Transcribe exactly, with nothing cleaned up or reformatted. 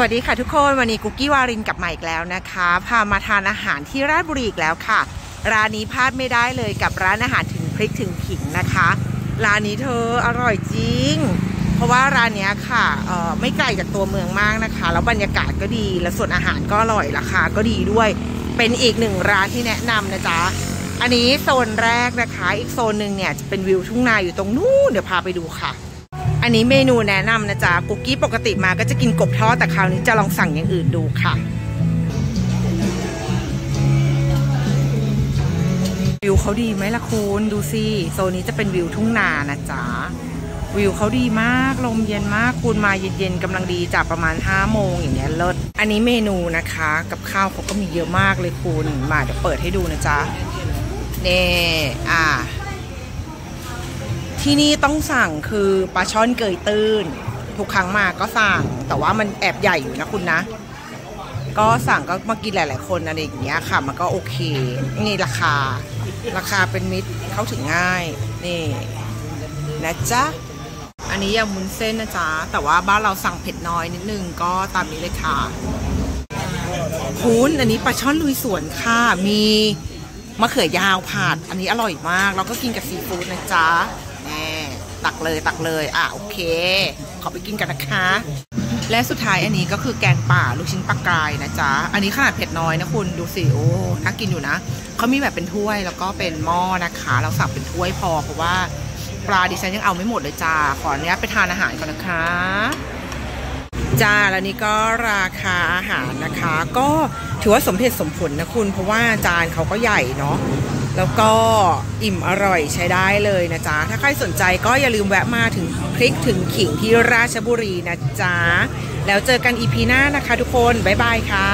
สวัสดีค่ะทุกคนวันนี้กุ๊กกี้วารินกลับมาอีกแล้วนะคะพามาทานอาหารที่ราชบุรีอีกแล้วค่ะร้านนี้พลาดไม่ได้เลยกับร้านอาหารถึงพริกถึงขิงนะคะร้านนี้เธออร่อยจริงเพราะว่าร้านนี้ค่ะเอ่อไม่ไกลจากตัวเมืองมากนะคะแล้วบรรยากาศก็ดีและส่วนอาหารก็อร่อยราคาก็ดีด้วยเป็นอีกหนึ่งร้านที่แนะนำนะจ๊ะอันนี้โซนแรกนะคะอีกโซนหนึ่งเนี่ยจะเป็นวิวทุ่งนาอยู่ตรงนู้นเดี๋ยวพาไปดูค่ะอันนี้เมนูแนะนำนะจ๊ะกุ๊กกี้ปกติมาก็จะกินกบทอดแต่คราวนี้จะลองสั่งอย่างอื่นดูค่ะวิวเขาดีไหมล่ะคุณดูสิโซนนี้จะเป็นวิวทุ่งนานะจ๊ะวิวเขาดีมากลมเย็นมากคุณมาเย็นๆกำลังดีจากประมาณห้าโมงอย่างเงี้ยเลิศอันนี้เมนูนะคะกับข้าวเขาก็มีเยอะมากเลยคุณมาเดี๋ยวเปิดให้ดูนะจ๊ะนี่อ่ะที่นี่ต้องสั่งคือปลาช่อนเกยตื้นทุกครั้งมาก็สั่งแต่ว่ามันแอบใหญ่อยู่นะคุณนะก็สั่งก็มากินหลายๆคนอะไรอย่างเงี้ยค่ะมันก็โอเคนี่ราคาราคาเป็นมิตรเข้าถึงง่ายนี่นะจ๊ะอันนี้ยำวุ้นเส้นนะจ๊ะแต่ว่าบ้านเราสั่งเผ็ดน้อยนิดนึงก็ตามนี้เลยค่ะคุณอันนี้ปลาช่อนลุยสวนค่ะมีมะเขือยาวผัดอันนี้อร่อยมากเราก็กินกับซีฟู้ดนะจ๊ะตักเลยตักเลยอ่ะโอเคขอไปกินกันนะคะและสุดท้ายอันนี้ก็คือแกงป่าลูกชิ้นปลากรายนะจ๊ะอันนี้ขนาดเผ็ดน้อยนะคุณดูสิโอ้น่ากินอยู่นะเขามีแบบเป็นถ้วยแล้วก็เป็นหม้อนะคะเราสั่งเป็นถ้วยพอเพราะว่าปลาดิฉันยังเอาไม่หมดเลยจ้าขออนุญาตไปทานอาหารก่อนนะคะจ้าแล้วนี่ก็ราคาอาหารนะคะก็ถือว่าสมเหตุสมผลนะคุณเพราะว่าจานเขาก็ใหญ่เนาะแล้วก็อิ่มอร่อยใช้ได้เลยนะจ๊ะถ้าใครสนใจก็อย่าลืมแวะมาถึงพริกถึงขิงที่ราชบุรีนะจ๊ะแล้วเจอกันอีพีหน้านะคะทุกคนบ๊ายบายค่ะ